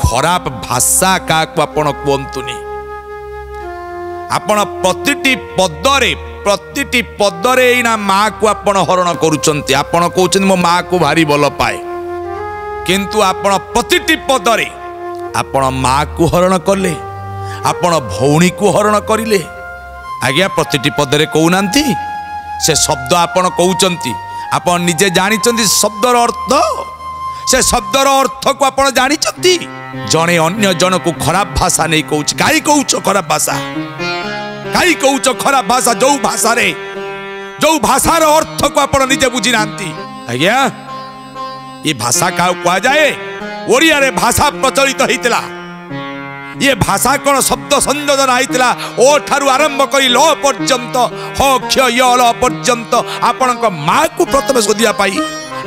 खराब भाषा क्या कहतुनि आपण प्रतिटी पदरे एना माँ को आपण हरण करुचंती आपण कहउचंती मो माँ को भारी भल पाए किंतु आपण प्रतिटी पदरे आपण माँ को हरण कले आपण भौणी को हरण करिले। आज्ञा प्रतिटी पदरे कहउनांती से शब्द आपण कहउचंती आपण निजे जानिचंती शब्दर अर्थ से शब्दर अर्थ को आपण जानिचंती जने अन्य जन को खराब भाषा नहीं कहउछ काई कहउछ खराब भाषा काई कहउछ खराब भाषा जो भाषार अर्थ को आपण निजे बुझी नांती। आज्ञा ये भाषा का कहा जाए ओडिया रे भाषा प्रचलित हेतिला ये भाषा कौन शब्द संयोजन आईला ओ ठारू आरंभ कर ल पर्यंत ह क्षय ल पर्यंत आपण माँ को प्रथम शोधापाई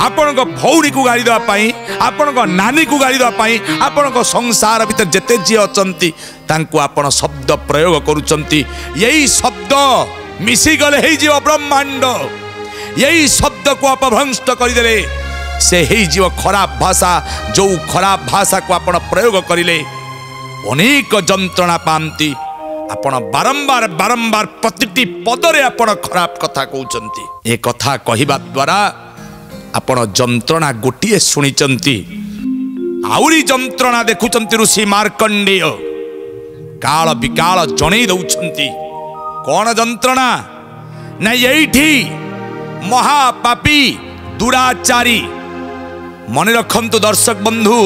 आपण भौणी को गाड़ी देवाई आपण नानी को गाड़ी देवाई आपण संसार भीतर जिते जी अच्छा आपण शब्द प्रयोग करुँच यही शब्द मिसीगले हो ब्रह्मांड यही शब्द को अपभ्रंष्ट करदे से हो खराब भाषा जो खराब भाषा को आपण प्रयोग करें अनेक जंत्रणा पाती आपण बारंबार बारंबार प्रतिटी पदरे आपण खराब कथा कहउचंती ए कथा कहिबा द्वारा आपण जंत्रणा गोटिए सुनिचंती आउरी जंत्रणा देखुचंती ऋषि मार्कंडेय काल विकाल जणै दउचंती कोन जंत्रणा ना एठी महापापी दुराचारी मने रखंतु दर्शक बंधु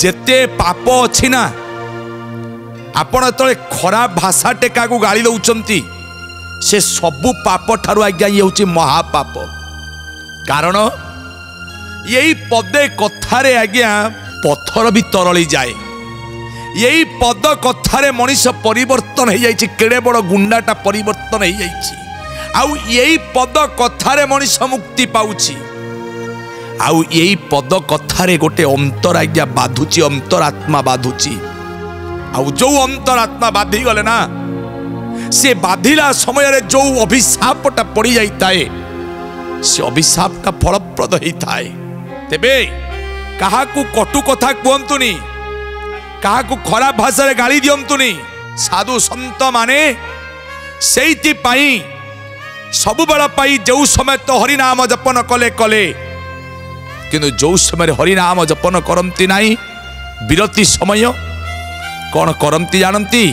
जेते पाप अच्छी ना आपण तले खराब भाषा टेका को गाली दउचंती से सबु पाप ठारू आज्ञा ये होची महापाप कारण यही पदे कथारे आज्ञा पत्थर भी तरली जाए यही पद कथारे मनीष परिवर्तन हो जाइए केड़े बड़ गुंडाटा परिवर्तन हो जाइए आउ यही पद कथारे मनीष मुक्ति पाउची आउ यही पद कथारे गोटे अंतराज्ञा बाधुची अंतरात्मा बाधुची आउ जो अंतरात्मा बाधी गले ना से बाधिला समय रे जो अभिशापटा पड़ी जाता है से अभिशापटा फलप्रद होता है। तेबे कहा को कटु कथा कहतुनि कहा को खराब भाषा रे गाली दियंतुनि साधु संत माने सेइति पाई सबु बेला पाई जो समय तो हरि नाम जपन कले कले किंतु जो समय हरिनाम जपन करती ना विरति समय कौन करती जानती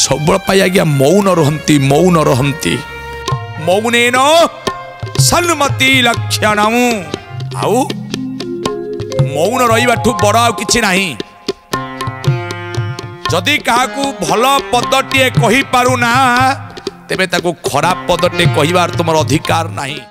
सब आज्ञा मौन रहती मौनेन सन्मति लक्षण आउ मौन रही बड़ आ कि जदि क्या भल पदटे कही पारुना तेबे ताकू खराब पदटे कहबार तुम अधिकार नहीं।